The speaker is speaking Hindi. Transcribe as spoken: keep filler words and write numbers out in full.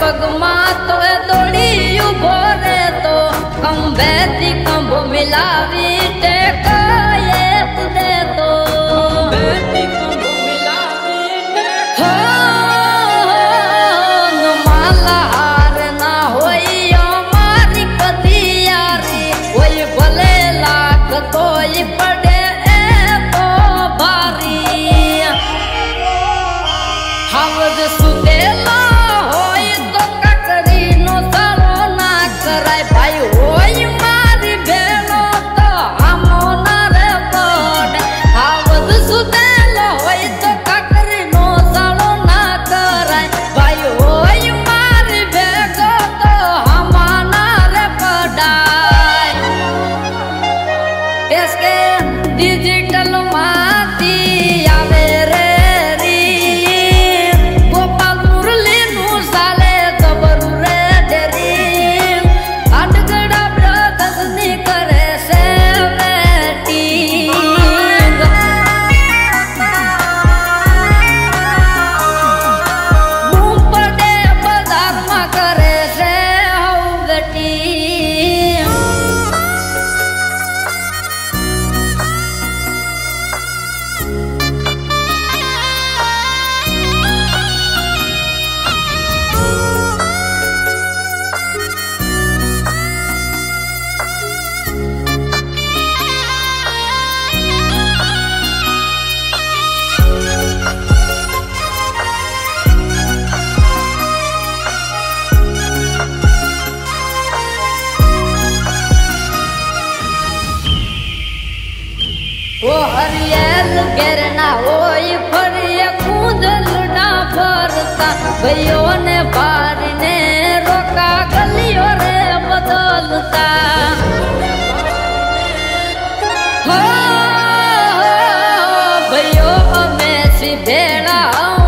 पगमा तो तोड़ी उभो रे तो कंबे ती कंबो मिलावी टेका ये तुदे तो भैया ने बार ने रोका गलियों रे बदलता हो भैया में सी बेड़ा।